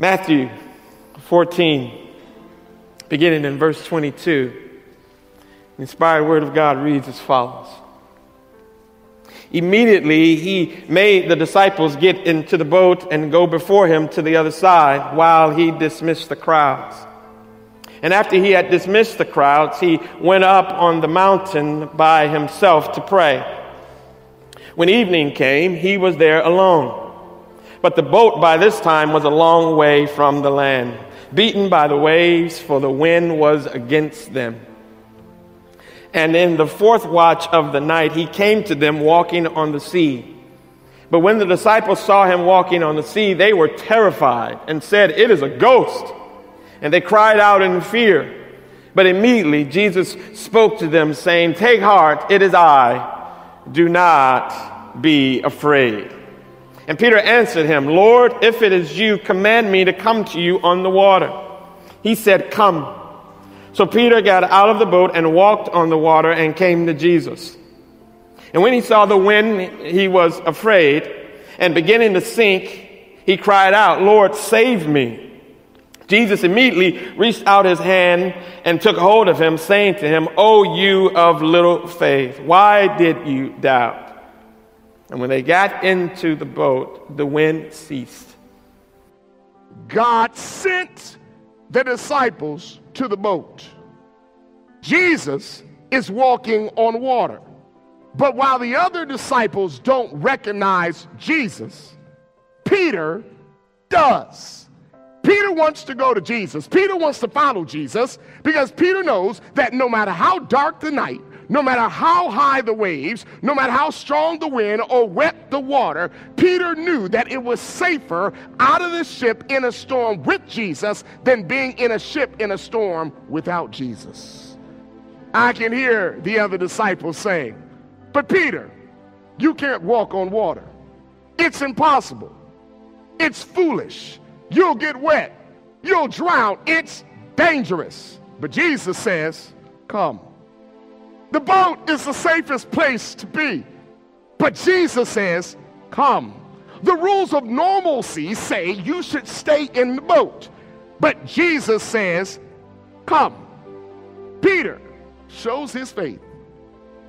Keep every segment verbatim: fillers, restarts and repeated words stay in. Matthew fourteen, beginning in verse twenty-two, the inspired word of God reads as follows. Immediately he made the disciples get into the boat and go before him to the other side while he dismissed the crowds. And after he had dismissed the crowds, he went up on the mountain by himself to pray. When evening came, he was there alone. But the boat by this time was a long way from the land, beaten by the waves, for the wind was against them. And in the fourth watch of the night, he came to them walking on the sea. But when the disciples saw him walking on the sea, they were terrified and said, "It is a ghost." And they cried out in fear. But immediately Jesus spoke to them, saying, "Take heart, it is I. Do not be afraid." And Peter answered him, "Lord, if it is you, command me to come to you on the water." He said, "Come." So Peter got out of the boat and walked on the water and came to Jesus. And when he saw the wind, he was afraid. And beginning to sink, he cried out, "Lord, save me." Jesus immediately reached out his hand and took hold of him, saying to him, "O you of little faith, why did you doubt?" And when they got into the boat, the wind ceased. God sent the disciples to the boat. Jesus is walking on water. But while the other disciples don't recognize Jesus, Peter does. Peter wants to go to Jesus. Peter wants to follow Jesus because Peter knows that no matter how dark the night, no matter how high the waves, no matter how strong the wind or wet the water, Peter knew that it was safer out of the ship in a storm with Jesus than being in a ship in a storm without Jesus. I can hear the other disciples saying, "But Peter, you can't walk on water. It's impossible. It's foolish. You'll get wet. You'll drown. It's dangerous." But Jesus says, "Come." The boat is the safest place to be. But Jesus says, "Come." The rules of normalcy say you should stay in the boat. But Jesus says, "Come." Peter shows his faith,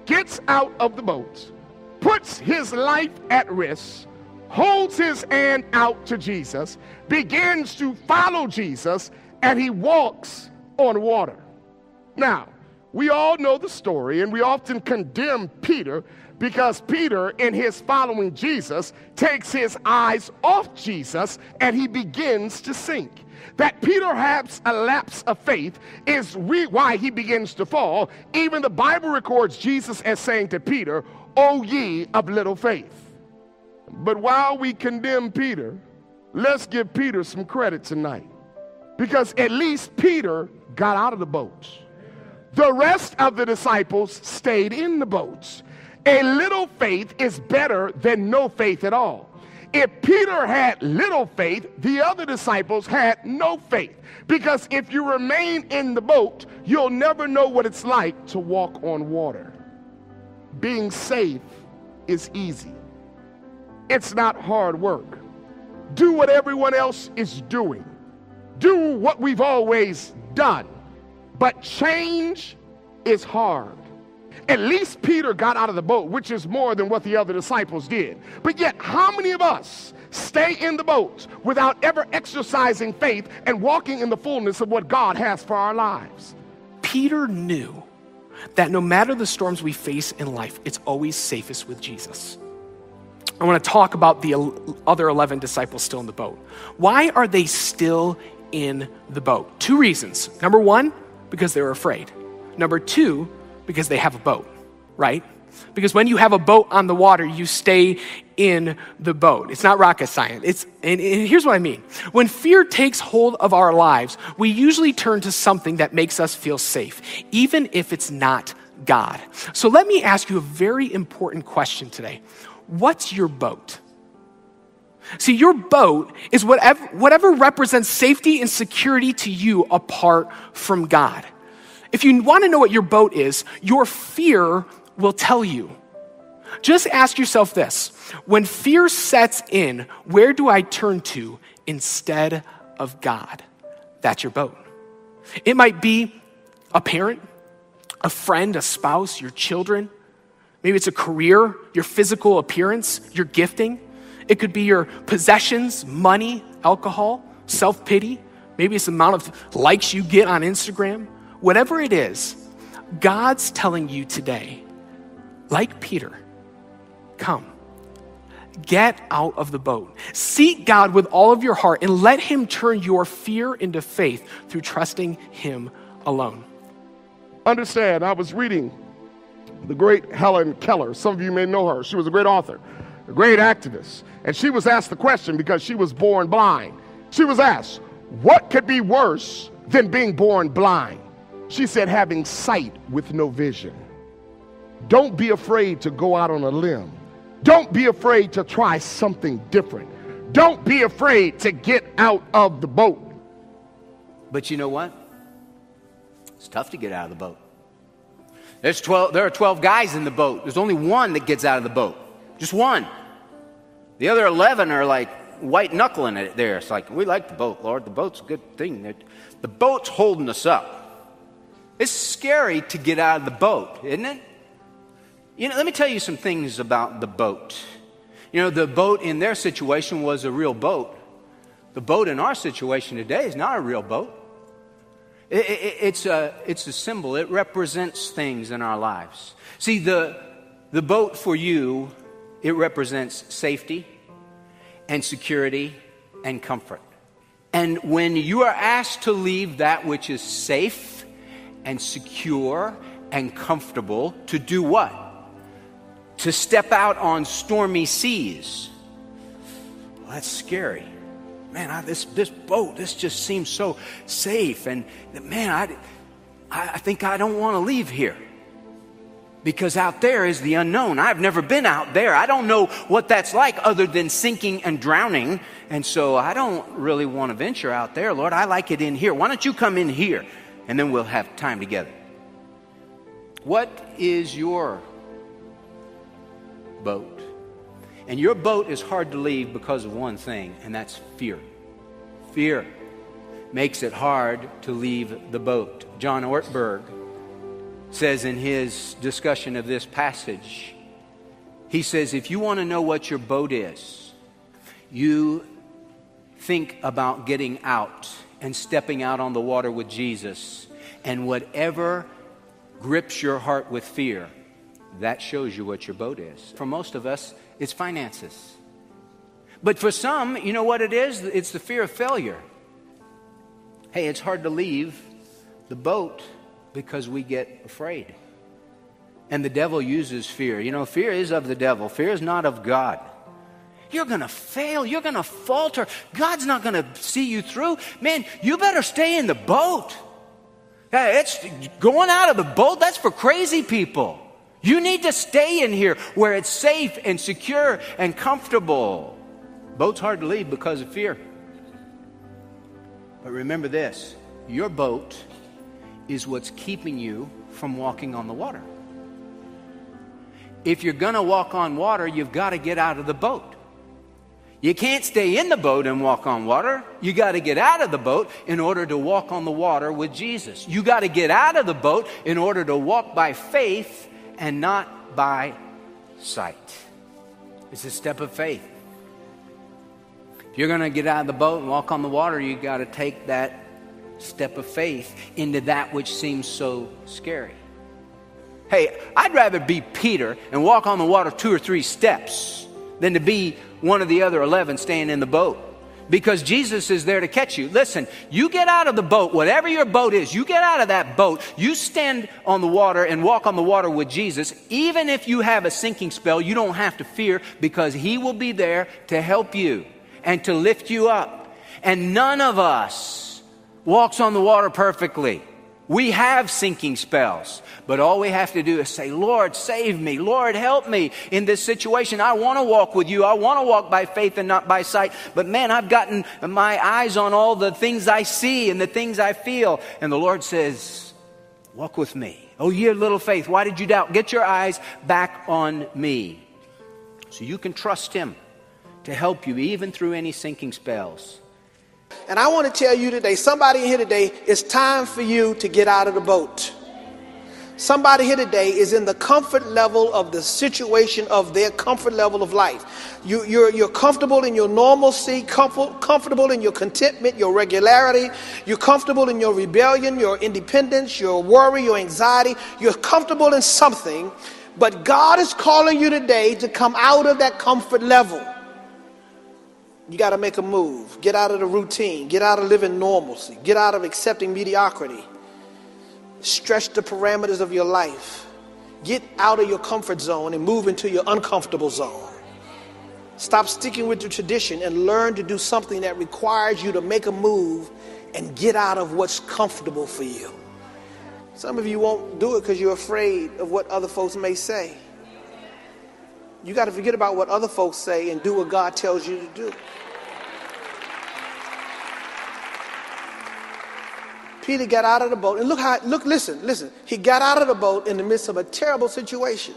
gets out of the boat, puts his life at risk, holds his hand out to Jesus, begins to follow Jesus, and he walks on water. Now, we all know the story, and we often condemn Peter because Peter, in his following Jesus, takes his eyes off Jesus, and he begins to sink. That Peter has a lapse of faith is re- why he begins to fall. Even the Bible records Jesus as saying to Peter, "O ye of little faith." But while we condemn Peter, let's give Peter some credit tonight, because at least Peter got out of the boat. The rest of the disciples stayed in the boats. A little faith is better than no faith at all. If Peter had little faith, the other disciples had no faith, because if you remain in the boat, you'll never know what it's like to walk on water. Being safe is easy. It's not hard work. Do what everyone else is doing. Do what we've always done. But change is hard. At least Peter got out of the boat, which is more than what the other disciples did. But yet, how many of us stay in the boat without ever exercising faith and walking in the fullness of what God has for our lives? Peter knew that no matter the storms we face in life, it's always safest with Jesus. I want to talk about the other eleven disciples still in the boat. Why are they still in the boat? Two reasons. Number one, because they were afraid. Number two, because they have a boat, right? Because when you have a boat on the water, you stay in the boat. It's not rocket science. It's and, and here's what I mean. When fear takes hold of our lives, we usually turn to something that makes us feel safe, even if it's not God. So let me ask you a very important question today. What's your boat? See, your boat is whatever, whatever represents safety and security to you apart from God. If you want to know what your boat is, your fear will tell you. Just ask yourself this: when fear sets in, where do I turn to instead of God. That's your boat. It might be a parent, a friend, a spouse, your children. Maybe it's a career, your physical appearance, your gifting. It could be your possessions, money, alcohol, self-pity. Maybe it's the amount of likes you get on Instagram. Whatever it is, God's telling you today, like Peter, come. Get out of the boat. Seek God with all of your heart and let him turn your fear into faith through trusting him alone. Understand, I was reading the great Helen Keller. Some of you may know her. She was a great author, a great activist. And she was asked the question because she was born blind. She was asked, what could be worse than being born blind? She said, having sight with no vision. Don't be afraid to go out on a limb. Don't be afraid to try something different. Don't be afraid to get out of the boat. But you know what? It's tough to get out of the boat. There's twelve, there are twelve guys in the boat. There's only one that gets out of the boat. Just one. The other eleven are like white knuckling it there. It's like, we like the boat, Lord. The boat's a good thing. The boat's holding us up. It's scary to get out of the boat, isn't it? You know, let me tell you some things about the boat. You know, the boat in their situation was a real boat. The boat in our situation today is not a real boat. It, it, it's, a, it's a symbol. It represents things in our lives. See, the, the boat for you, it represents safety and security and comfort. And when you are asked to leave that which is safe and secure and comfortable to do what? To step out on stormy seas. Well, that's scary. Man, I, this, this boat, this just seems so safe. And man, I, I think I don't want to leave here. Because out there is the unknown. I've never been out there. I don't know what that's like other than sinking and drowning. And so I don't really want to venture out there, Lord. I like it in here. Why don't you come in here? And then we'll have time together. What is your boat? And your boat is hard to leave because of one thing, and that's fear. Fear makes it hard to leave the boat. John Ortberg says in his discussion of this passage, he says, if you want to know what your boat is, you think about getting out and stepping out on the water with Jesus, and whatever grips your heart with fear, that shows you what your boat is. For most of us, it's finances. But for some, you know what it is? It's the fear of failure. Hey, it's hard to leave the boat because we get afraid. And the devil uses fear. You know, fear is of the devil. Fear is not of God. You're going to fail. You're going to falter. God's not going to see you through. Man, you better stay in the boat. Hey, it's going out of the boat. That's for crazy people. You need to stay in here where it's safe and secure and comfortable. Boat's hard to leave because of fear. But remember this, your boat is what's keeping you from walking on the water. If you're going to walk on water, you've got to get out of the boat. You can't stay in the boat and walk on water. You got to get out of the boat in order to walk on the water with Jesus. You got to get out of the boat in order to walk by faith and not by sight. It's a step of faith. If you're going to get out of the boat and walk on the water, you got to take that step of faith into that which seems so scary. Hey, I'd rather be Peter and walk on the water two or three steps than to be one of the other eleven staying in the boat. Because Jesus is there to catch you. Listen, you get out of the boat, whatever your boat is, you get out of that boat, you stand on the water and walk on the water with Jesus. Even if you have a sinking spell, you don't have to fear because he will be there to help you and to lift you up. And none of us walks on the water perfectly. We have sinking spells, but all we have to do is say, Lord, save me. Lord, help me in this situation. I want to walk with you. I want to walk by faith and not by sight. But man, I've gotten my eyes on all the things I see and the things I feel. And the Lord says, walk with me. Oh, ye of little faith, why did you doubt? Get your eyes back on me. So you can trust him to help you even through any sinking spells. And I want to tell you today, somebody here today, it's time for you to get out of the boat. Somebody here today is in the comfort level of the situation of their comfort level of life. You, you're, you're comfortable in your normalcy, comfort, comfortable in your contentment, your regularity. You're comfortable in your rebellion, your independence, your worry, your anxiety. You're comfortable in something, but God is calling you today to come out of that comfort level. You got to make a move. Get out of the routine. Get out of living normalcy. Get out of accepting mediocrity. Stretch the parameters of your life. Get out of your comfort zone and move into your uncomfortable zone. Stop sticking with your tradition and learn to do something that requires you to make a move and get out of what's comfortable for you. Some of you won't do it because you're afraid of what other folks may say. You got to forget about what other folks say and do what God tells you to do. Peter got out of the boat, and look how, look, listen, listen. He got out of the boat in the midst of a terrible situation.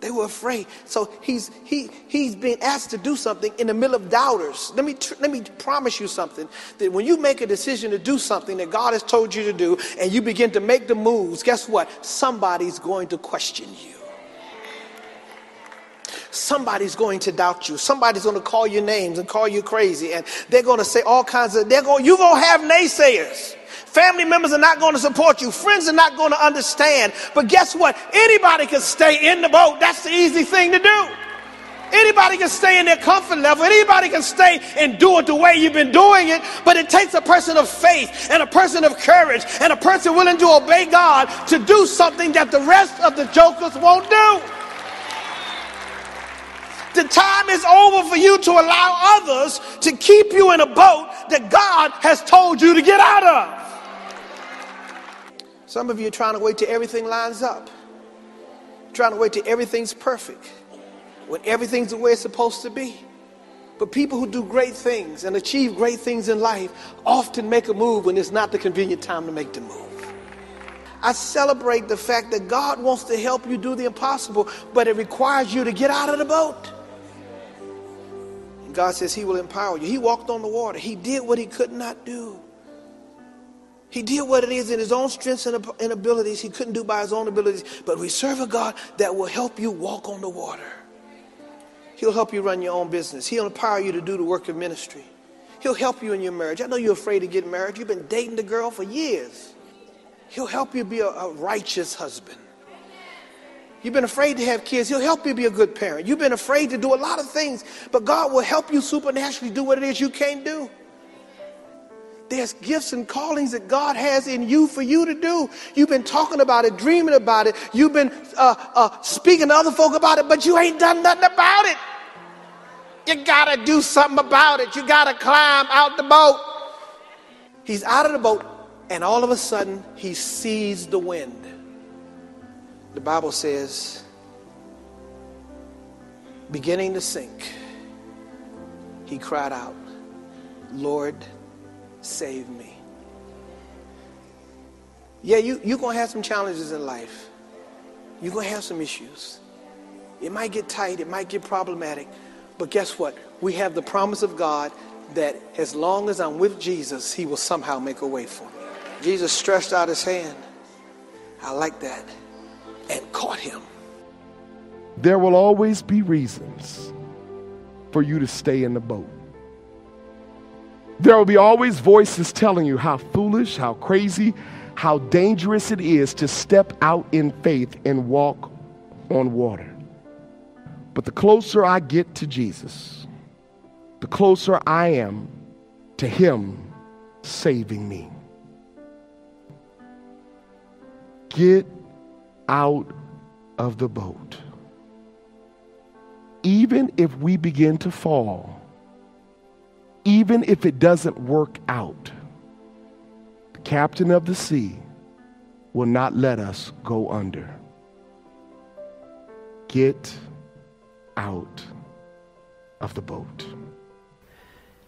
They were afraid. So he's, he, he's being asked to do something in the middle of doubters. Let me, tr- let me promise you something, that when you make a decision to do something that God has told you to do, and you begin to make the moves, guess what? Somebody's going to question you. Somebody's going to doubt you. Somebody's going to call your names and call you crazy. And they're going to say all kinds of, they're going, you're going to have naysayers. Family members are not going to support you. Friends are not going to understand. But guess what? Anybody can stay in the boat. That's the easy thing to do. Anybody can stay in their comfort level. Anybody can stay and do it the way you've been doing it. But it takes a person of faith and a person of courage and a person willing to obey God to do something that the rest of the jokers won't do. The time is over for you to allow others to keep you in a boat that God has told you to get out of. Some of you are trying to wait till everything lines up. You're trying to wait till everything's perfect, when everything's the way it's supposed to be. But people who do great things and achieve great things in life often make a move when it's not the convenient time to make the move. I celebrate the fact that God wants to help you do the impossible, but it requires you to get out of the boat. God says he will empower you. He walked on the water. He did what he could not do. He did what it is in his own strengths and abilities he couldn't do by his own abilities. But we serve a God that will help you walk on the water. He'll help you run your own business. He'll empower you to do the work of ministry. He'll help you in your marriage. I know you're afraid to get married. You've been dating the girl for years. He'll help you be a, a righteous husband. You've been afraid to have kids. He'll help you be a good parent. You've been afraid to do a lot of things, but God will help you supernaturally do what it is you can't do. There's gifts and callings that God has in you for you to do. You've been talking about it, dreaming about it. You've been uh, uh, speaking to other folk about it, but you ain't done nothing about it. You got to do something about it. You got to climb out the boat. He's out of the boat, and all of a sudden, he sees the wind. The Bible says, beginning to sink, he cried out, "Lord, save me." Yeah, you, you're going to have some challenges in life. You're going to have some issues. It might get tight. It might get problematic. But guess what? We have the promise of God that as long as I'm with Jesus, he will somehow make a way for me. Jesus stretched out his hand. I like that. And caught him. There will always be reasons for you to stay in the boat. There will be always voices telling you how foolish, how crazy, how dangerous it is to step out in faith and walk on water. But the closer I get to Jesus, the closer I am to him saving me. Get out of the boat. Even if we begin to fall, even if it doesn't work out, the captain of the sea will not let us go under. Get out of the boat.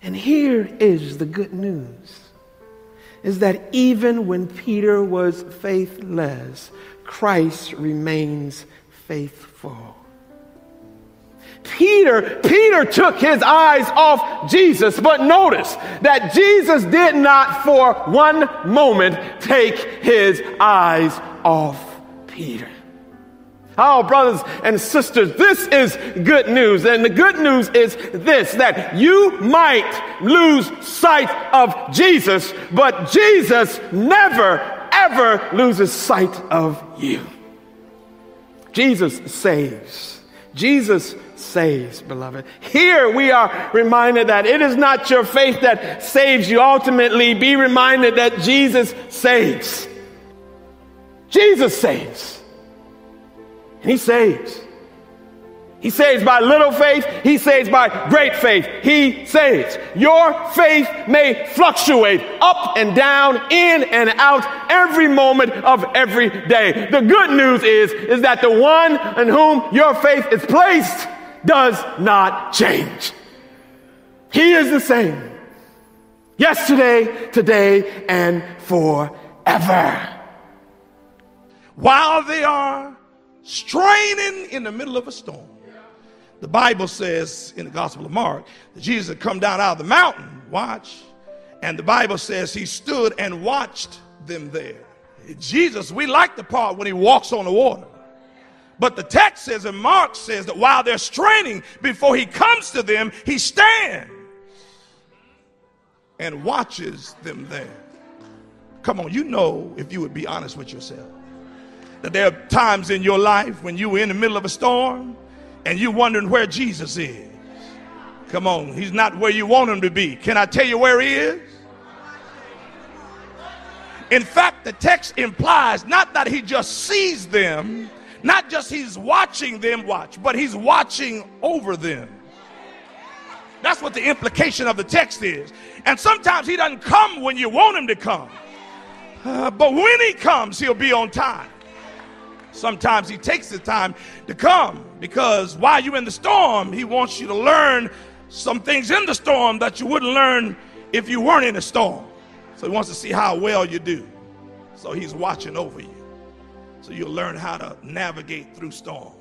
And here is the good news, is that even when Peter was faithless, Christ remains faithful. Peter, Peter took his eyes off Jesus, but notice that Jesus did not for one moment take his eyes off Peter. Oh, brothers and sisters, this is good news. And the good news is this, that you might lose sight of Jesus, but Jesus never, ever loses sight of you. Jesus saves. Jesus saves, beloved. Here we are reminded that it is not your faith that saves you. Ultimately, be reminded that Jesus saves. Jesus saves. And he saves. He saves by little faith. He saves by great faith. He saves. Your faith may fluctuate up and down, in and out, every moment of every day. The good news is, is that the one in whom your faith is placed does not change. He is the same. Yesterday, today, and forever. While they are straining in the middle of a storm. The Bible says in the Gospel of Mark that Jesus had come down out of the mountain, watch, and the Bible says he stood and watched them there. Jesus, we like the part when he walks on the water, but the text says, and Mark says, that while they're straining, before he comes to them, he stands and watches them there. Come on, you know, if you would be honest with yourself, that there are times in your life when you were in the middle of a storm and you're wondering where Jesus is. Come on, he's not where you want him to be. Can I tell you where he is? In fact, the text implies not that he just sees them, not just he's watching them watch, but he's watching over them. That's what the implication of the text is. And sometimes he doesn't come when you want him to come. Uh, but when he comes, he'll be on time. Sometimes he takes the time to come, because while you're in the storm, he wants you to learn some things in the storm that you wouldn't learn if you weren't in a storm. So he wants to see how well you do. So he's watching over you. So you'll learn how to navigate through storms,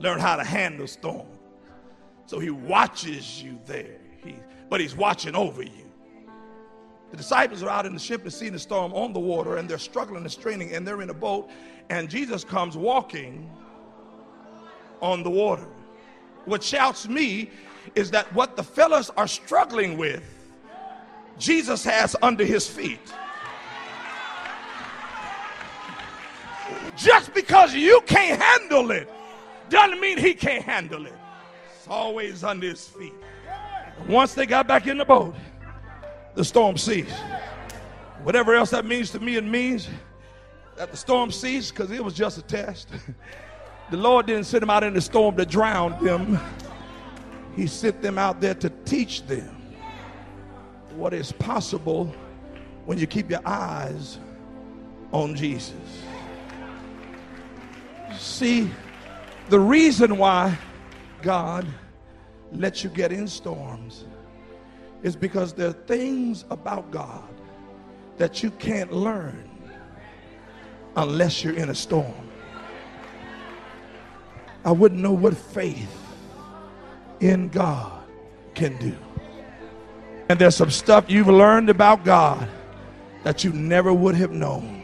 learn how to handle storms. So he watches you there, he, but he's watching over you. The disciples are out in the ship and seeing the storm on the water, and they're struggling and straining, and they're in a boat, and Jesus comes walking on the water. What shouts me is that what the fellas are struggling with, Jesus has under his feet. Just because you can't handle it doesn't mean he can't handle it. It's always under his feet. Once they got back in the boat, the storm ceased. Whatever else that means to me, it means that the storm ceased, because it was just a test. The Lord didn't send them out in the storm to drown them. He sent them out there to teach them what is possible when you keep your eyes on Jesus. See, the reason why God lets you get in storms is because there are things about God that you can't learn unless you're in a storm. I wouldn't know what faith in God can do. And there's some stuff you've learned about God that you never would have known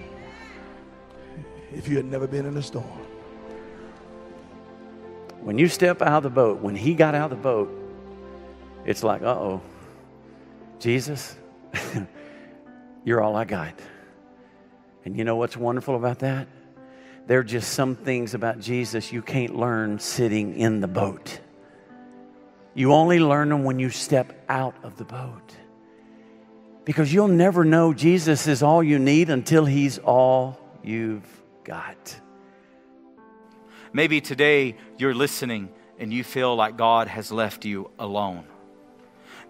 if you had never been in a storm. When you step out of the boat, when he got out of the boat, it's like, uh-oh. Jesus, you're all I got. And you know what's wonderful about that? There are just some things about Jesus you can't learn sitting in the boat. You only learn them when you step out of the boat. Because you'll never know Jesus is all you need until he's all you've got. Maybe today you're listening and you feel like God has left you alone.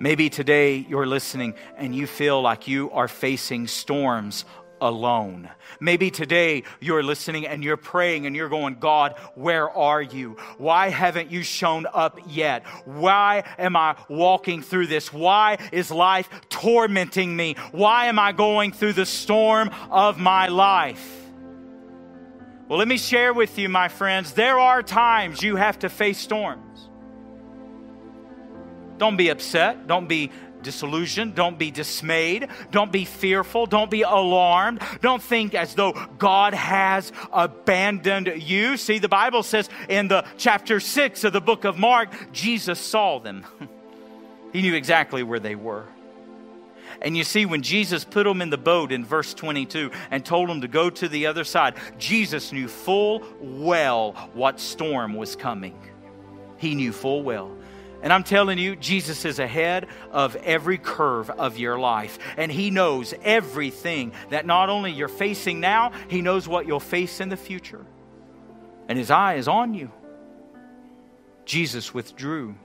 Maybe today you're listening and you feel like you are facing storms alone. Maybe today you're listening and you're praying and you're going, God, where are you? Why haven't you shown up yet? Why am I walking through this? Why is life tormenting me? Why am I going through the storm of my life? Well, let me share with you, my friends, there are times you have to face storms. Don't be upset. Don't be disillusioned. Don't be dismayed. Don't be fearful. Don't be alarmed. Don't think as though God has abandoned you. See, the Bible says in the chapter six of the book of Mark, Jesus saw them. He knew exactly where they were. And you see, when Jesus put them in the boat in verse twenty-two and told them to go to the other side, Jesus knew full well what storm was coming. He knew full well. And I'm telling you, Jesus is ahead of every curve of your life. And He knows everything that not only you're facing now, He knows what you'll face in the future. And His eye is on you. Jesus withdrew.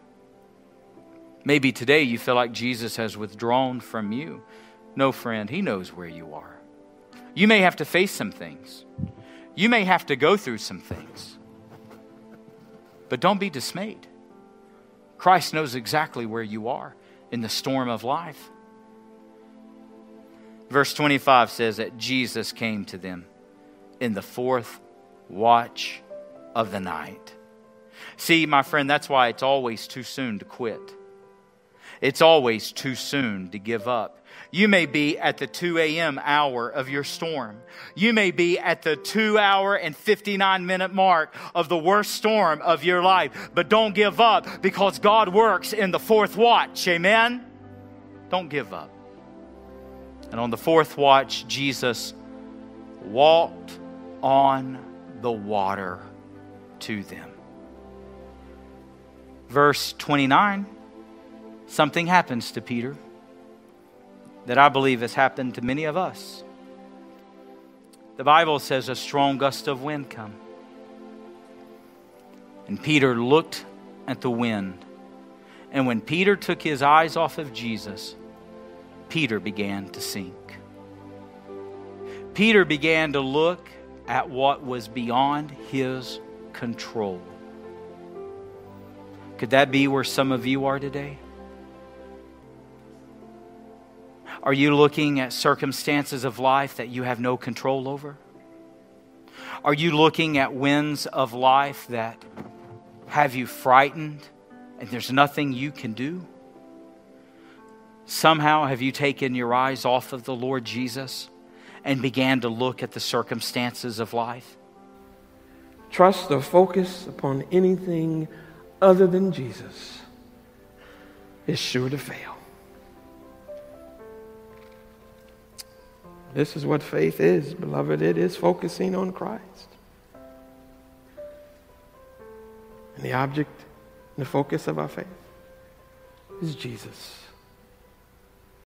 Maybe today you feel like Jesus has withdrawn from you. No, friend, He knows where you are. You may have to face some things. You may have to go through some things. But don't be dismayed. Christ knows exactly where you are in the storm of life. Verse twenty-five says that Jesus came to them in the fourth watch of the night. See, my friend, that's why it's always too soon to quit. It's always too soon to give up. You may be at the two a m hour of your storm. You may be at the two hour and fifty-nine minute mark of the worst storm of your life. But don't give up, because God works in the fourth watch. Amen? Don't give up. And on the fourth watch, Jesus walked on the water to them. Verse twenty-nine, something happens to Peter that I believe has happened to many of us. The Bible says a strong gust of wind came. And Peter looked at the wind. And when Peter took his eyes off of Jesus, Peter began to sink. Peter began to look at what was beyond his control. Could that be where some of you are today? Are you looking at circumstances of life that you have no control over? Are you looking at winds of life that have you frightened and there's nothing you can do? Somehow have you taken your eyes off of the Lord Jesus and began to look at the circumstances of life? Trust or focus upon anything other than Jesus is sure to fail. This is what faith is, beloved. It is focusing on Christ. And the object and the focus of our faith is Jesus.